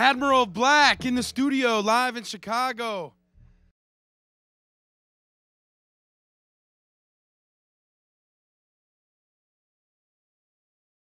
Admiral of Black in the studio live in Chicago.